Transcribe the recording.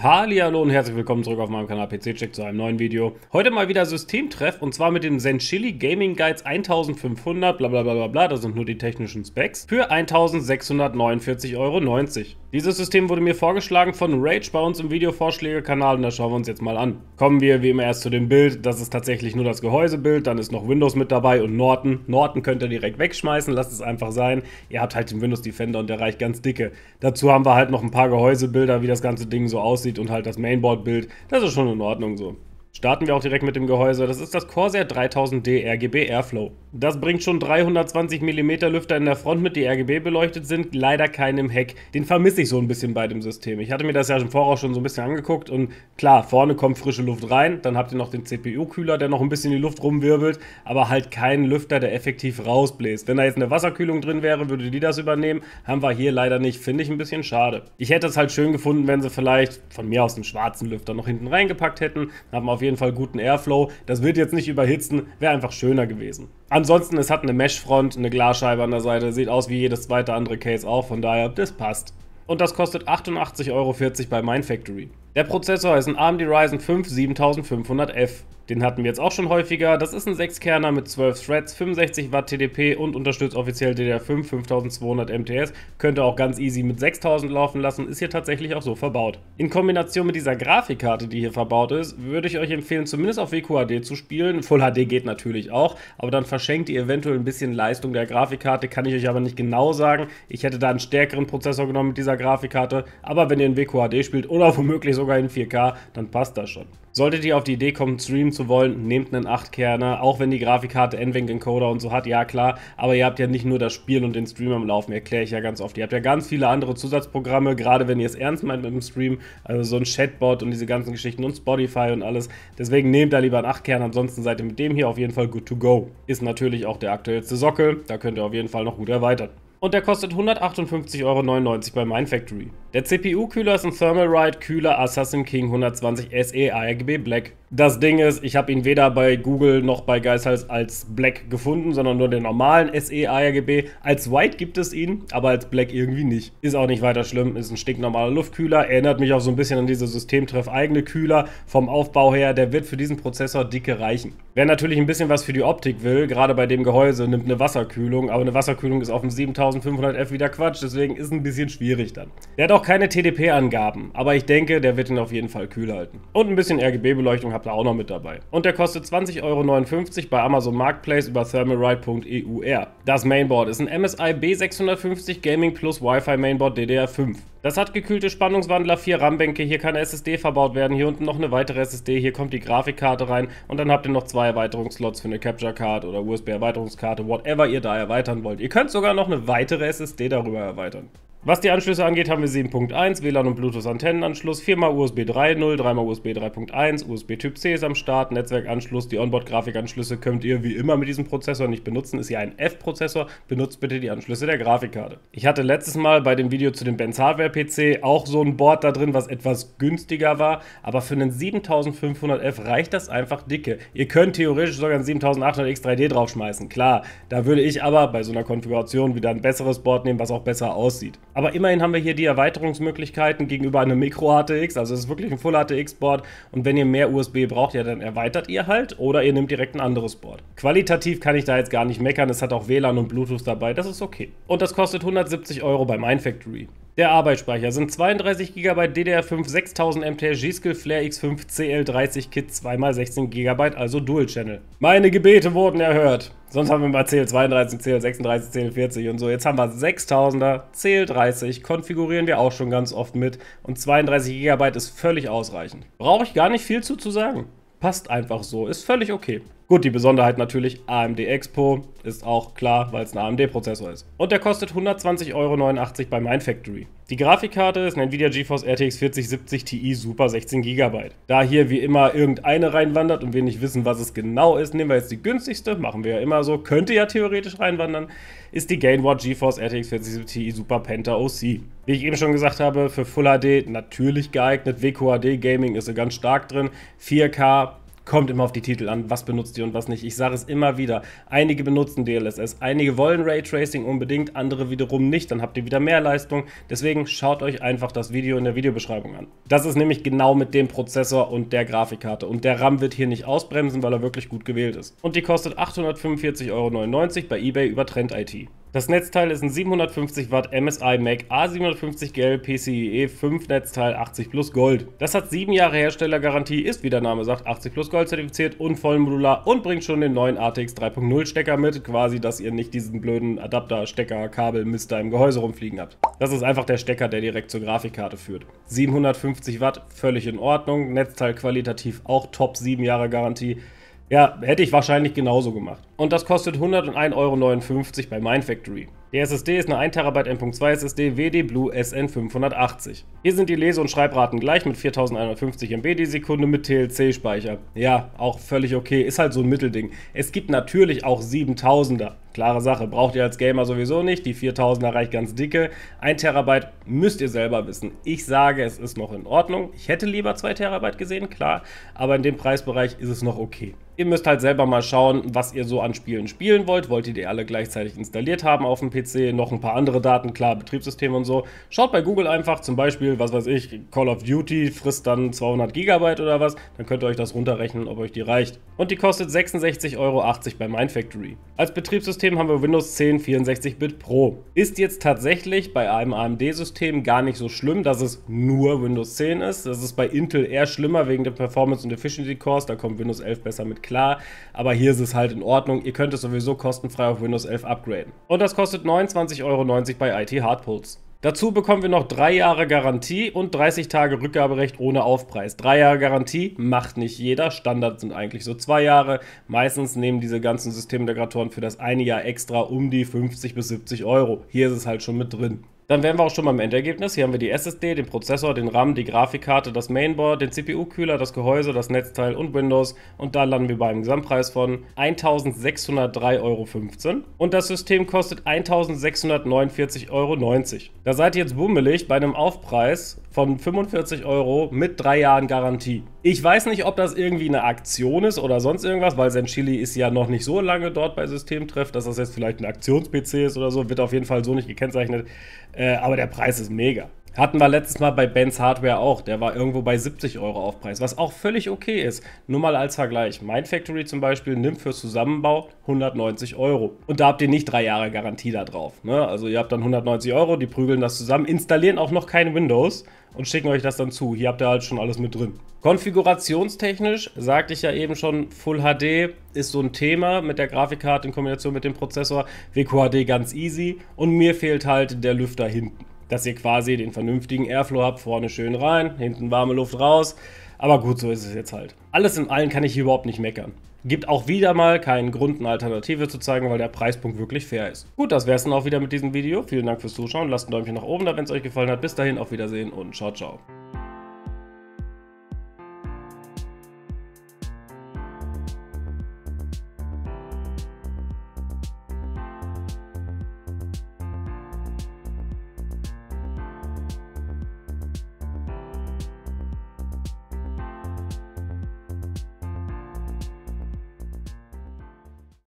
Hallihallo und herzlich willkommen zurück auf meinem Kanal PCCheck zu einem neuen Video. Heute mal wieder Systemtreff und zwar mit dem Zenchilli GamingGeiz 1500, blablabla, das sind nur die technischen Specs, für 1649,90 €. Dieses System wurde mir vorgeschlagen von Rage bei uns im Videovorschläge-Kanal und das schauen wir uns jetzt mal an. Kommen wir wie immer erst zu dem Bild, das ist tatsächlich nur das Gehäusebild, dann ist noch Windows mit dabei und Norton. Norton könnt ihr direkt wegschmeißen, lasst es einfach sein. Ihr habt halt den Windows Defender und der reicht ganz dicke. Dazu haben wir halt noch ein paar Gehäusebilder, wie das ganze Ding so aussieht. Und halt das Mainboard-Bild, das ist schon in Ordnung so. Starten wir auch direkt mit dem Gehäuse, das ist das Corsair 3000D RGB Airflow. Das bringt schon 320 mm Lüfter in der Front mit, die RGB beleuchtet sind, leider keinen im Heck. Den vermisse ich so ein bisschen bei dem System. Ich hatte mir das ja im Voraus schon so ein bisschen angeguckt und klar, vorne kommt frische Luft rein, dann habt ihr noch den CPU-Kühler, der noch ein bisschen die Luft rumwirbelt, aber halt keinen Lüfter, der effektiv rausbläst. Wenn da jetzt eine Wasserkühlung drin wäre, würde die das übernehmen, haben wir hier leider nicht, finde ich ein bisschen schade. Ich hätte es halt schön gefunden, wenn sie vielleicht von mir aus einen schwarzen Lüfter noch hinten reingepackt hätten, haben wir auf jeden Fall guten Airflow, das wird jetzt nicht überhitzen, wäre einfach schöner gewesen. Ansonsten, es hat eine Meshfront, eine Glasscheibe an der Seite, sieht aus wie jedes zweite andere Case auch, von daher, das passt. Und das kostet 88,40 € bei Mindfactory. Der Prozessor ist ein AMD Ryzen 5 7500F. Den hatten wir jetzt auch schon häufiger. Das ist ein 6-Kerner mit 12 Threads, 65 Watt TDP und unterstützt offiziell DDR5, 5200 MTS. Könnt ihr auch ganz easy mit 6000 laufen lassen, ist hier tatsächlich auch so verbaut. In Kombination mit dieser Grafikkarte, die hier verbaut ist, würde ich euch empfehlen, zumindest auf WQHD zu spielen. Full HD geht natürlich auch, aber dann verschenkt ihr eventuell ein bisschen Leistung der Grafikkarte, kann ich euch aber nicht genau sagen. Ich hätte da einen stärkeren Prozessor genommen mit dieser Grafikkarte, aber wenn ihr in WQHD spielt oder womöglich sogar in 4K, dann passt das schon. Solltet ihr auf die Idee kommen, streamen zu wollen, nehmt einen 8-Kerner, auch wenn die Grafikkarte NVENC-Encoder und so hat, ja klar, aber ihr habt ja nicht nur das Spiel und den Stream am Laufen, erkläre ich ja ganz oft. Ihr habt ja ganz viele andere Zusatzprogramme, gerade wenn ihr es ernst meint mit dem Stream, also so ein Chatbot und diese ganzen Geschichten und Spotify und alles. Deswegen nehmt da lieber einen 8-Kerner, ansonsten seid ihr mit dem hier auf jeden Fall good to go. Ist natürlich auch der aktuellste Sockel, da könnt ihr auf jeden Fall noch gut erweitern. Und der kostet 158,99 € bei Mindfactory. Der CPU-Kühler ist ein Thermalright Kühler Assassin King 120 SE ARGB Black. Das Ding ist, ich habe ihn weder bei Google noch bei Geizhals als Black gefunden, sondern nur den normalen SE ARGB. Als White gibt es ihn, aber als Black irgendwie nicht. Ist auch nicht weiter schlimm, ist ein stinknormaler Luftkühler, erinnert mich auch so ein bisschen an diese Systemtreff-eigene Kühler. Vom Aufbau her, der wird für diesen Prozessor dicke reichen. Wer natürlich ein bisschen was für die Optik will, gerade bei dem Gehäuse, nimmt eine Wasserkühlung, aber eine Wasserkühlung ist auf dem 7500F wieder Quatsch, deswegen ist ein bisschen schwierig dann. Der hat auch keine TDP-Angaben, aber ich denke, der wird ihn auf jeden Fall kühl halten. Und ein bisschen RGB-Beleuchtung habt ihr auch noch mit dabei. Und der kostet 20,59 € bei Amazon Marketplace über thermalright.eur. Das Mainboard ist ein MSI B650 Gaming Plus WiFi Mainboard DDR5. Das hat gekühlte Spannungswandler, 4 RAM-Bänke, hier kann eine SSD verbaut werden, hier unten noch eine weitere SSD, hier kommt die Grafikkarte rein und dann habt ihr noch 2 Erweiterungsslots für eine Capture-Card oder USB-Erweiterungskarte, whatever ihr da erweitern wollt. Ihr könnt sogar noch eine weitere SSD darüber erweitern. Was die Anschlüsse angeht, haben wir 7.1, WLAN und Bluetooth-Antennenanschluss, 4x USB 3.0, 3x USB 3.1, USB Typ C ist am Start, Netzwerkanschluss, die Onboard-Grafikanschlüsse könnt ihr wie immer mit diesem Prozessor nicht benutzen, ist ja ein F-Prozessor, benutzt bitte die Anschlüsse der Grafikkarte. Ich hatte letztes Mal bei dem Video zu dem Benz Hardware PC auch so ein Board da drin, was etwas günstiger war, aber für einen 7500F reicht das einfach dicke. Ihr könnt theoretisch sogar einen 7800X3D draufschmeißen, klar, da würde ich aber bei so einer Konfiguration wieder ein besseres Board nehmen, was auch besser aussieht. Aber immerhin haben wir hier die Erweiterungsmöglichkeiten gegenüber einem Micro-HTX, also es ist wirklich ein Full-HTX-Board und wenn ihr mehr USB braucht, ja dann erweitert ihr halt oder ihr nehmt direkt ein anderes Board. Qualitativ kann ich da jetzt gar nicht meckern, es hat auch WLAN und Bluetooth dabei, das ist okay. Und das kostet 170 € bei Mindfactory. Der Arbeitsspeicher sind 32 GB DDR5 6000 MTS G-Skill Flare X5 CL30 Kit 2x16 GB, also Dual Channel. Meine Gebete wurden erhört. Sonst haben wir mal CL32, CL36, CL40 und so. Jetzt haben wir 6000er, CL30, konfigurieren wir auch schon ganz oft mit. Und 32 GB ist völlig ausreichend. Brauche ich gar nicht viel zu sagen. Passt einfach so, ist völlig okay. Gut, die Besonderheit natürlich, AMD Expo, ist auch klar, weil es ein AMD-Prozessor ist. Und der kostet 120,89 € bei Mindfactory. Die Grafikkarte ist eine NVIDIA GeForce RTX 4070 Ti Super 16 GB. Da hier wie immer irgendeine reinwandert und wir nicht wissen, was es genau ist, nehmen wir jetzt die günstigste, machen wir ja immer so, könnte ja theoretisch reinwandern, ist die Gainward GeForce RTX 4070 Ti Super Penta OC. Wie ich eben schon gesagt habe, für Full HD natürlich geeignet, WQHD Gaming ist so ganz stark drin, 4K, Kommt immer auf die Titel an, was benutzt ihr und was nicht. Ich sage es immer wieder, einige benutzen DLSS, einige wollen Raytracing unbedingt, andere wiederum nicht, dann habt ihr wieder mehr Leistung. Deswegen schaut euch einfach das Video in der Videobeschreibung an. Das ist nämlich genau mit dem Prozessor und der Grafikkarte. Und der RAM wird hier nicht ausbremsen, weil er wirklich gut gewählt ist. Und die kostet 845,99 € bei eBay über Trend.it. Das Netzteil ist ein 750 Watt MSI MAG A750 GL PCIe 5 Netzteil 80+ Gold. Das hat 7 Jahre Herstellergarantie, ist wie der Name sagt 80+ Gold zertifiziert und vollmodular und bringt schon den neuen RTX 3.0 Stecker mit, quasi, dass ihr nicht diesen blöden Adapter, Stecker, Kabel, Mister im Gehäuse rumfliegen habt. Das ist einfach der Stecker, der direkt zur Grafikkarte führt. 750 Watt, völlig in Ordnung, Netzteil qualitativ auch top, 7 Jahre Garantie. Ja, hätte ich wahrscheinlich genauso gemacht. Und das kostet 101,59 € bei Mindfactory. Die SSD ist eine 1 TB M.2 SSD WD Blue SN580. Hier sind die Lese- und Schreibraten gleich mit 4150 MB die Sekunde mit TLC-Speicher. Ja, auch völlig okay, ist halt so ein Mittelding. Es gibt natürlich auch 7000er. Klare Sache, braucht ihr als Gamer sowieso nicht, die 4000er reicht ganz dicke. 1 Terabyte müsst ihr selber wissen. Ich sage, es ist noch in Ordnung. Ich hätte lieber 2 Terabyte gesehen, klar, aber in dem Preisbereich ist es noch okay. Ihr müsst halt selber mal schauen, was ihr so an Spielen spielen wollt. Wollt ihr die alle gleichzeitig installiert haben auf dem PC? Noch ein paar andere Daten, klar, Betriebssystem und so. Schaut bei Google einfach, zum Beispiel, was weiß ich, Call of Duty frisst dann 200 GB oder was. Dann könnt ihr euch das runterrechnen, ob euch die reicht. Und die kostet 66,80 € bei Mindfactory. Als Betriebssystem haben wir Windows 10 64-Bit Pro. Ist jetzt tatsächlich bei einem AMD-System gar nicht so schlimm, dass es nur Windows 10 ist. Das ist bei Intel eher schlimmer wegen der Performance und Efficiency Cores. Da kommt Windows 11 besser mit klar. Aber hier ist es halt in Ordnung. Ihr könnt es sowieso kostenfrei auf Windows 11 upgraden. Und das kostet 29,90 € bei IT Hardpulse. Dazu bekommen wir noch 3 Jahre Garantie und 30 Tage Rückgaberecht ohne Aufpreis. 3 Jahre Garantie macht nicht jeder. Standard sind eigentlich so 2 Jahre. Meistens nehmen diese ganzen Systemintegratoren für das eine Jahr extra um die 50 bis 70 Euro. Hier ist es halt schon mit drin. Dann wären wir auch schon beim Endergebnis. Hier haben wir die SSD, den Prozessor, den RAM, die Grafikkarte, das Mainboard, den CPU-Kühler, das Gehäuse, das Netzteil und Windows. Und da landen wir bei einem Gesamtpreis von 1.603,15 € und das System kostet 1.649,90 €. Da seid ihr jetzt bummelig bei einem Aufpreis von 45 € mit 3 Jahren Garantie. Ich weiß nicht, ob das irgendwie eine Aktion ist oder sonst irgendwas, weil Zenchilli ist ja noch nicht so lange dort bei SystemTreff, dass das jetzt vielleicht ein Aktions-PC ist oder so, wird auf jeden Fall so nicht gekennzeichnet. Aber der Preis ist mega. Hatten wir letztes Mal bei Ben's Hardware auch. Der war irgendwo bei 70 € Aufpreis, was auch völlig okay ist. Nur mal als Vergleich. Mindfactory zum Beispiel nimmt fürs Zusammenbau 190 €. Und da habt ihr nicht 3 Jahre Garantie da drauf. Ne? Also ihr habt dann 190 €, die prügeln das zusammen, installieren auch noch kein Windows und schicken euch das dann zu. Hier habt ihr halt schon alles mit drin. Konfigurationstechnisch, sagte ich ja eben schon, Full HD ist so ein Thema mit der Grafikkarte in Kombination mit dem Prozessor. WQHD ganz easy und mir fehlt halt der Lüfter hinten. Dass ihr quasi den vernünftigen Airflow habt, vorne schön rein, hinten warme Luft raus. Aber gut, so ist es jetzt halt. Alles in allem kann ich hier überhaupt nicht meckern. Gibt auch wieder mal keinen Grund, eine Alternative zu zeigen, weil der Preispunkt wirklich fair ist. Gut, das wär's dann auch wieder mit diesem Video. Vielen Dank fürs Zuschauen. Lasst ein Däumchen nach oben da, wenn es euch gefallen hat. Bis dahin, auf Wiedersehen und ciao, ciao.